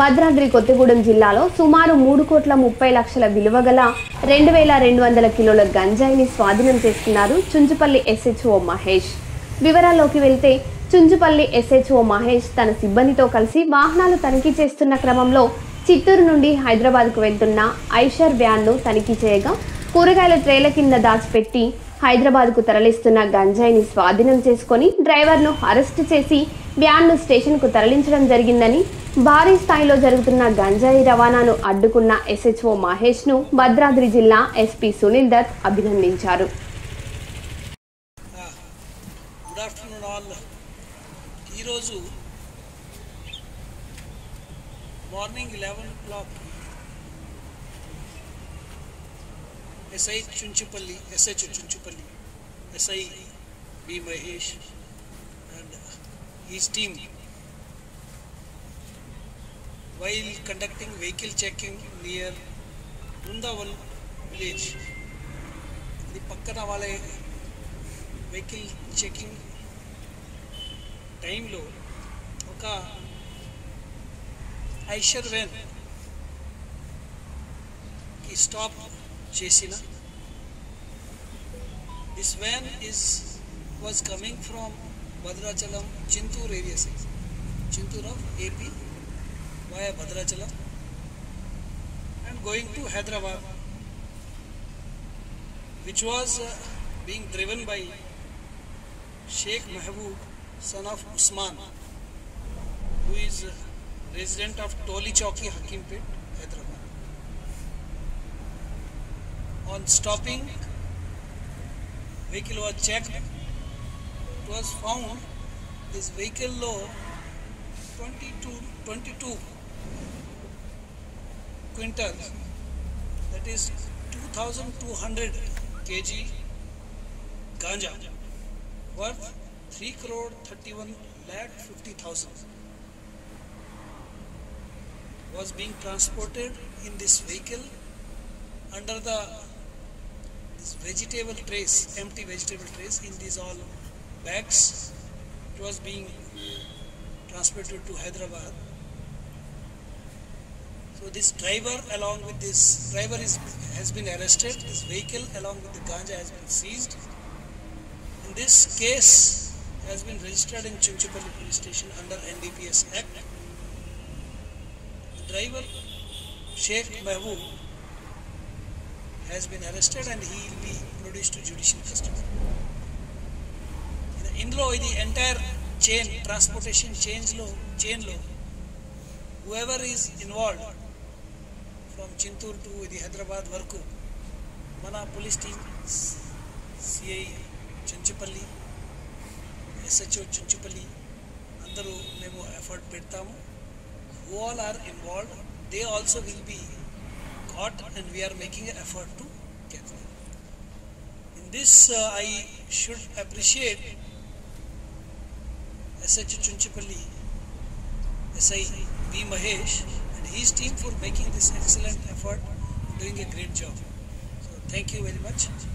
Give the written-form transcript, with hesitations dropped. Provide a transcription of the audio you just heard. భద్రాద్రి కొత్తగూడెం జిల్లాలో సుమారు 3,30,00,000 విలువగల 2,200 కిలోల గంజాయిని స్వాధీనం చేసుకున్నారు చుంచుపల్లి SHO మహేష్. వివరాల్లోకి వెళ్తే చుంచుపల్లి SHO మహేష్ తన సిబ్బందితో కలిసి వాహనాలు తనిఖీ చేస్తున్న క్రమంలో చిత్తూరు నుండి హైదరాబాద్కు వెళ్తున్న ఐషర్ వ్యాన్ను తనిఖీ చేయగా కూరగాయల ట్రేల కింద దాచిపెట్టి హైదరాబాద్కు తరలిస్తున్న గంజాయిని స్వాధీనం చేసుకొని డ్రైవర్ను అరెస్టు చేసి వ్యాన్ను స్టేషన్కు తరలించడం జరిగిందని, భారీ స్థాయిలో జరుగుతున్న గంజాయి రవాణాను అడ్డుకున్న SHO మహేష్ను భద్రాద్రి జిల్లా SP సునీల్ దత్ అభినందించారు. SI Chunchupalli, SI B. Mahesh and his team, while conducting vehicle checking near Rundavan village, the Pakkana Valley vehicle checking time low, oka Aisher van ki stop Chesina. This van was coming from Badrachalam, Chintur area, Chintur of AP via Badrachalam and going to Hyderabad, which was being driven by Sheikh Mahboob, son of Usman, who is resident of Toli Chowki, Hakim Pit, Hyderabad. On stopping, vehicle was checked. It was found this vehicle load 22 quintals, that is 2,200 kg ganja, worth 3,31,50,000, was being transported in this vehicle under the vegetable trays, empty vegetable trays in these all bags. It was being transported to Hyderabad. So this driver, along with this driver, has been arrested. This vehicle along with the ganja has been seized. And this case has been registered in Chunchupalli police station under NDPS Act. The driver, Sheikh Mahmood, has been arrested and he will be produced to judicial custody. The entire transportation chain law, whoever is involved from Chintur to the Hyderabad Varku, Mana police team, CI Chunchupalli, SHO Chunchupalli, Andaru Memo effort Pettamu, who all are involved, they also will be caught, and we are making an effort to get them. In this, I should appreciate SHO Chunchupalli, SI B. Mahesh and his team for making this excellent effort, doing a great job. So, thank you very much.